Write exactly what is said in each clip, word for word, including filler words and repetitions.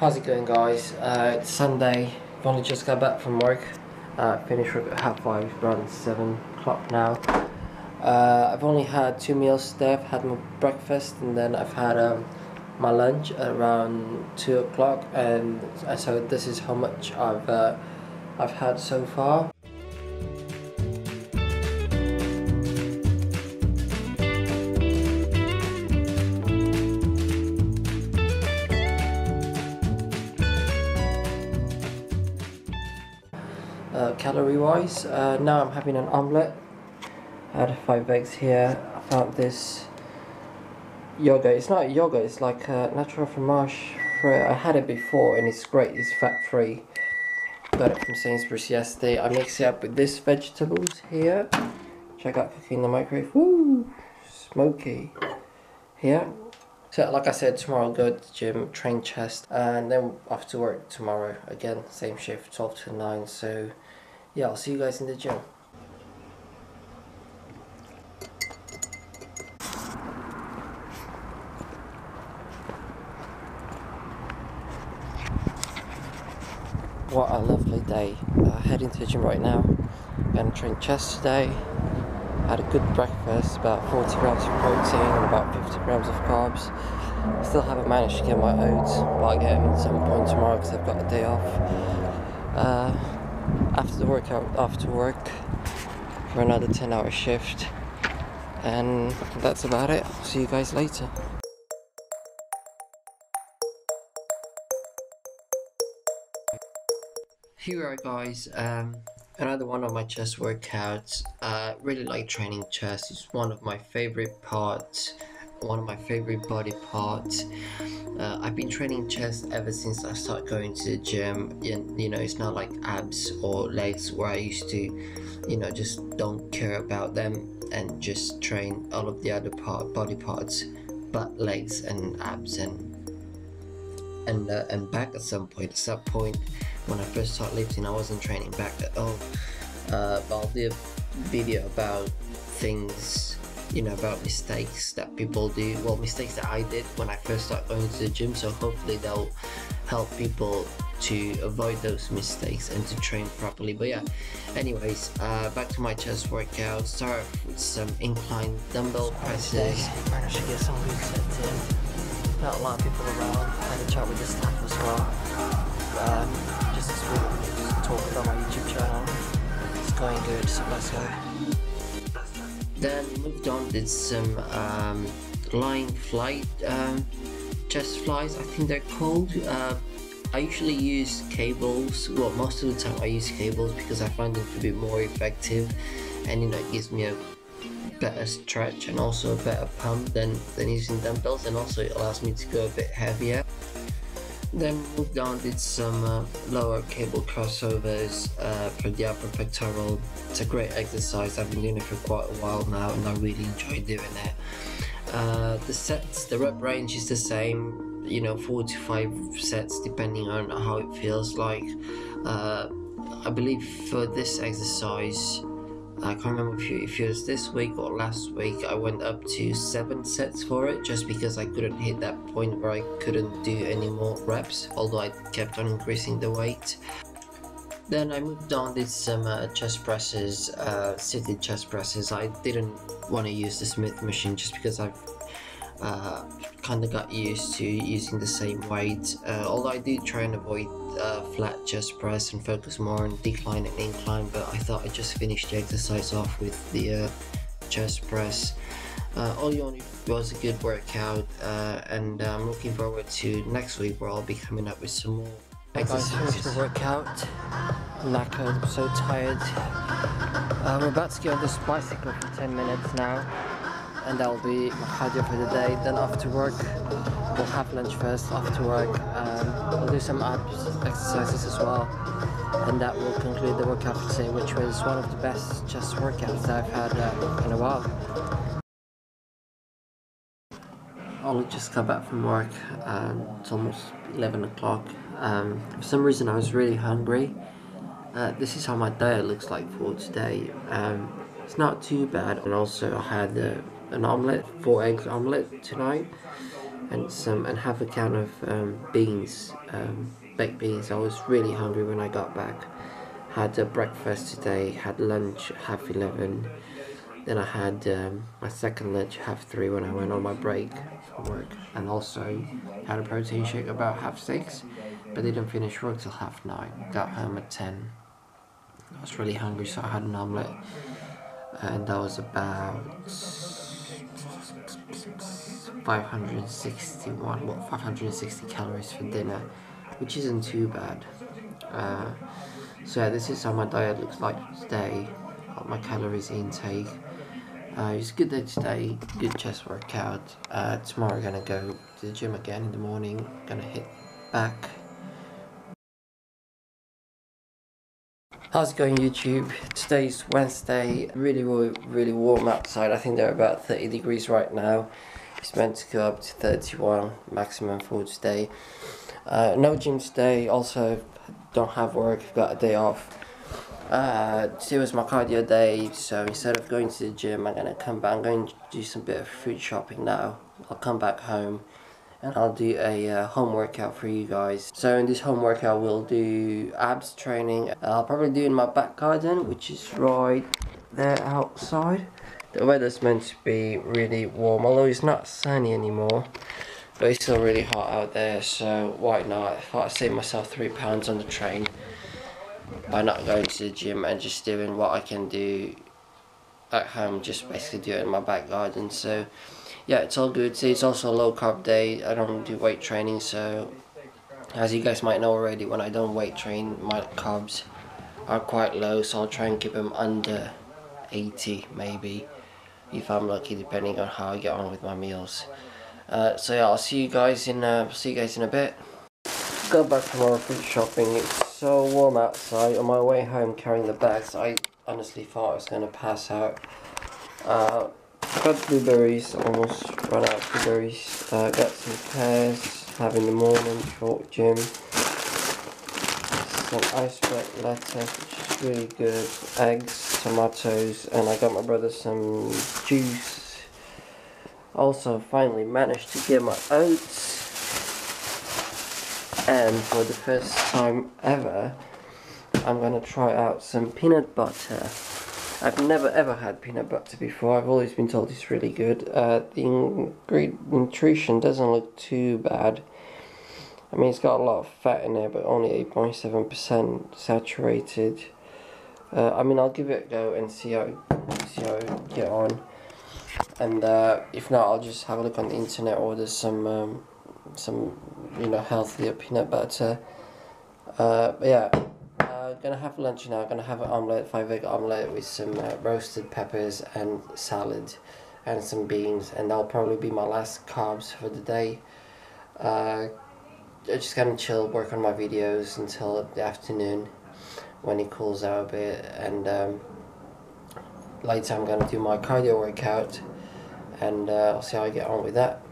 How's it going, guys? Uh, it's Sunday. I've only just got back from work. Uh, finished work at half five, around seven o'clock now. Uh, I've only had two meals today. I've had my breakfast and then I've had um, my lunch at around two o'clock. And so this is how much I've uh, I've had so far. Uh, calorie wise, uh, now I'm having an omelette. I had five eggs here. I found this yogurt. It's not a yogurt, it's like a natural fromage. I had it before and it's great, it's fat free. Got it from Sainsbury's yesterday. I mix it up with this vegetables here. Check out cooking in the microwave. Woo! Smoky. Here. So like I said, tomorrow I'll go to the gym, train chest, and then off to work tomorrow. Again, same shift, twelve to nine. So yeah, I'll see you guys in the gym. What a lovely day. Uh, heading to the gym right now. Gonna train chest today. Had a good breakfast, about forty grams of protein and about fifty grams of carbs. Still haven't managed to get my oats, but I'll get them at some point tomorrow because I've got a day off. Uh, after the workout, after work for another ten hour shift. And that's about it. See you guys later. Here we are, guys. Um, Another one of my chest workouts. I uh, really like training chest. It's one of my favorite parts, one of my favorite body parts. Uh, I've been training chest ever since I started going to the gym. And, you know, it's not like abs or legs where I used to, you know, just don't care about them and just train all of the other part body parts, but legs and abs and and uh, and back at some point. At some point. When I first started lifting, I wasn't training back at all. Uh, but I'll do a video about things, you know, about mistakes that people do. Well, mistakes that I did when I first started going to the gym. So hopefully that'll help people to avoid those mistakes and to train properly. But yeah, anyways, uh, back to my chest workout. Start with some incline dumbbell presses. I managed to get some resets in. Not a lot of people around. I had a chat with the staff as well. Um, Just talk about my YouTube channel. It's going good, so let's go. Then moved on, did some um, lying flight um, chest flies, I think they're called. Uh, I usually use cables. Well, most of the time I use cables because I find them to be more effective, and you know, it gives me a better stretch and also a better pump than than using dumbbells, and also it allows me to go a bit heavier. Then moved on, did some uh, lower cable crossovers uh, for the upper pectoral. It's a great exercise. I've been doing it for quite a while now and I really enjoy doing it. Uh, the sets, the rep range is the same, you know, four to five sets depending on how it feels like. Uh, I believe for this exercise, I can't remember if, you, if it was this week or last week, I went up to seven sets for it just because I couldn't hit that point where I couldn't do any more reps, although I kept on increasing the weight. Then I moved on, did some uh, chest presses, uh, seated chest presses. I didn't want to use the Smith machine just because I've uh, kind of got used to using the same weight, uh, although I do try and avoid uh, flat chest press and focus more on decline and incline, but I thought I'd just finish the exercise off with the uh, chest press. Uh, all you only was a good workout, uh, and I'm looking forward to next week where I'll be coming up with some more exercises. Hey guys, finished the workout. I'm knackered, I'm so tired. Uh, we're about to get on this bicycle for ten minutes now, and that'll be my cardio for the day. Then after work, we'll have lunch first. After work, um, I'll do some abs exercises as well, and that will conclude the workout for today, which was one of the best chest workouts that I've had uh, in a while. I just got back from work. Um, it's almost eleven o'clock. Um, for some reason, I was really hungry. Uh, this is how my diet looks like for today. Um, it's not too bad, and also I had the. Uh, an omelette, four eggs omelette tonight, and some and have a can of um, beans, um, baked beans. I was really hungry when I got back. Had a breakfast today, had lunch at half eleven, then I had um, my second lunch half three when I went on my break from work, and also had a protein shake about half six, but didn't finish work till half nine. Got home at ten. I was really hungry, so I had an omelette, and that was about five hundred sixty-one, well, five hundred sixty calories for dinner, which isn't too bad. Uh, so yeah, this is how my diet looks like today, like my calories intake. Uh, it's a good day today, good chest workout. Uh, tomorrow I'm gonna go to the gym again in the morning, gonna hit back. How's it going, YouTube? Today's Wednesday. Really, really, really warm outside. I think they're about thirty degrees right now. It's meant to go up to thirty-one, maximum for today. Uh, no gym today. Also, don't have work. Got a day off. Uh, today was my cardio day, so instead of going to the gym, I'm gonna come back. I'm going to do some bit of food shopping now. I'll come back home, and I'll do a uh, home workout for you guys. So in this home workout we'll do abs training. I'll probably do in my back garden, which is right there outside. The weather's meant to be really warm, although it's not sunny anymore, but it's still really hot out there, so why not? I thought I'd save myself three pounds on the train by not going to the gym and just doing what I can do at home, just basically do it in my back garden. So yeah, it's all good. See, it's also a low carb day. I don't do weight training, so as you guys might know already, when I don't weight train, my carbs are quite low, so I'll try and keep them under eighty maybe, if I'm lucky, depending on how I get on with my meals. Uh, so yeah, I'll see you guys in uh, see you guys in a bit. Got back from our food shopping. It's so warm outside. On my way home carrying the bags, I honestly thought I was gonna pass out. Uh, Got blueberries, almost run out of blueberries. Uh, got some pears, have in the morning, short gym. Some iceberg lettuce, which is really good. Eggs, tomatoes, and I got my brother some juice. Also, finally managed to get my oats. And for the first time ever, I'm gonna try out some peanut butter. I've never ever had peanut butter before. I've always been told it's really good. Uh, the ingredient nutrition doesn't look too bad. I mean, it's got a lot of fat in there, but only eight point seven percent saturated. Uh, I mean, I'll give it a go and see how see how I get on. And uh, if not, I'll just have a look on the internet, order some um, some you know healthier peanut butter. Uh, but yeah. Gonna have lunch now. Gonna have an omelette, five egg omelette with some uh, roasted peppers and salad and some beans, and that'll probably be my last carbs for the day. uh, I'm just gonna chill, work on my videos until the afternoon when it cools out a bit, and um, later I'm gonna do my cardio workout, and uh, I'll see how I get on with that.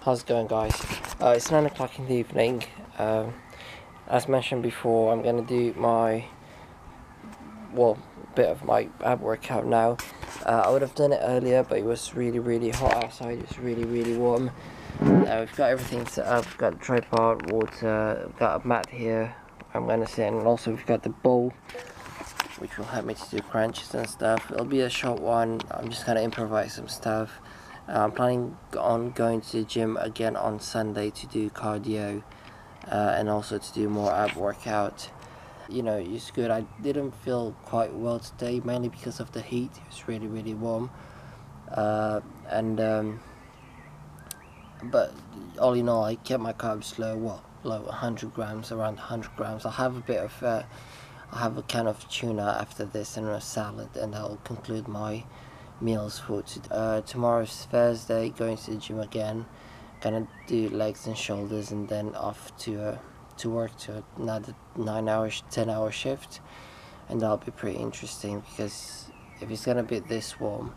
How's it going, guys? Uh, it's nine o'clock in the evening. Um, as mentioned before, I'm going to do my, well, bit of my ab workout now. Uh, I would have done it earlier, but it was really, really hot outside. It's really, really warm. Uh, we've got everything set up. We've got the tripod, water, we've got a mat here I'm going to sit in, and also we've got the bowl, which will help me to do crunches and stuff. It'll be a short one. I'm just going to improvise some stuff. I'm planning on going to the gym again on Sunday to do cardio, uh, and also to do more ab workout. You know, it's good. I didn't feel quite well today, mainly because of the heat. It was really, really warm. Uh, and um, But all in all, I kept my carbs low, well, low, one hundred grams, around one hundred grams. I'll have a bit of, uh, I'll have a can of tuna after this and a salad, and that'll conclude my meals for today. Uh, tomorrow's Thursday, going to the gym again, gonna do legs and shoulders, and then off to uh, to work to another nine hour ten hour shift, and that'll be pretty interesting, because if it's gonna be this warm,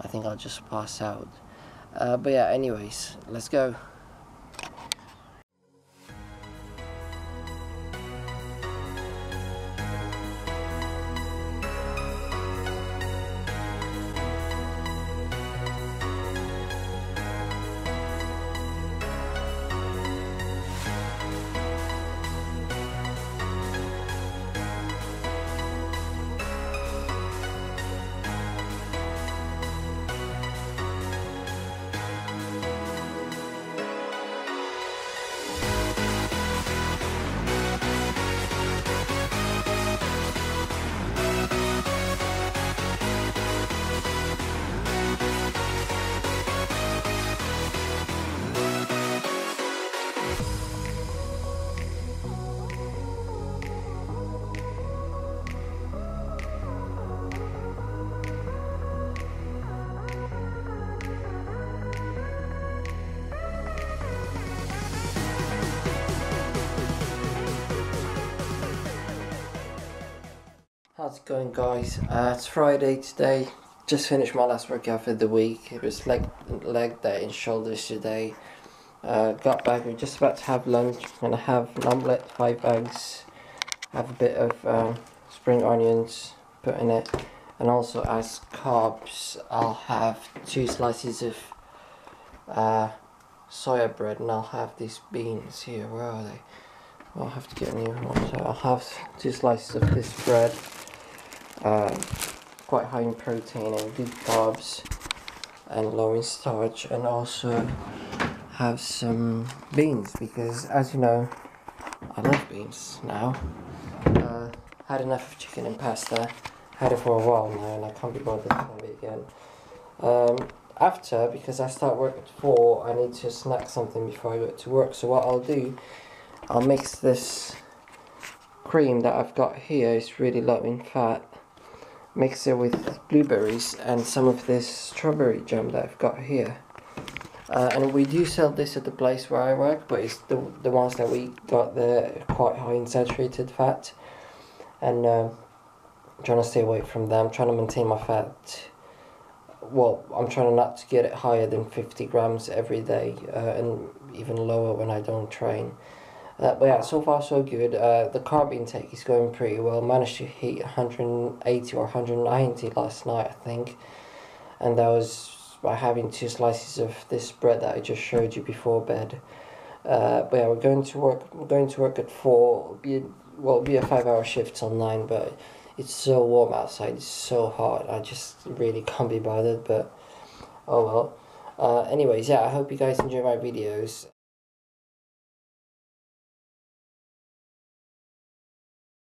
I think I'll just pass out. Uh, but yeah, anyways, let's go. How's it going, guys? Uh, it's Friday today. Just finished my last workout for the week. It was leg, leg day and shoulders today. Uh, got back, we're just about to have lunch. I'm gonna have an omelette, five eggs, have a bit of um, spring onions put in it, and also as carbs, I'll have two slices of uh, soya bread, and I'll have these beans here. Where are they? I'll have to get a new one. So I'll have two slices of this bread. Uh, quite high in protein and good carbs and low in starch, and also have some beans because, as you know, I love beans now. Uh, had enough of chicken and pasta, had it for a while now, and I can't be bothered to have it again. Um, after, because I start work at four, I need to snack something before I go to work. So what I'll do, I'll mix this cream that I've got here. It's really low in fat. Mix it with blueberries and some of this strawberry jam that I've got here, uh, and we do sell this at the place where I work, but it's the, the ones that we got, they're quite high in saturated fat, and uh, I'm trying to stay away from them. I'm trying to maintain my fat, well, I'm trying not to get it higher than fifty grams every day, uh, and even lower when I don't train. Uh, but yeah, so far so good. Uh, the carb intake is going pretty well. Managed to hit one eighty or one ninety last night, I think. And that was by having two slices of this bread that I just showed you before bed. Uh, but yeah, we're going to work. We're going to work at four. It'll be a, well, it'll be a five-hour shift till nine. But it's so warm outside. It's so hot. I just really can't be bothered. But oh well. Uh, anyways, yeah. I hope you guys enjoy my videos.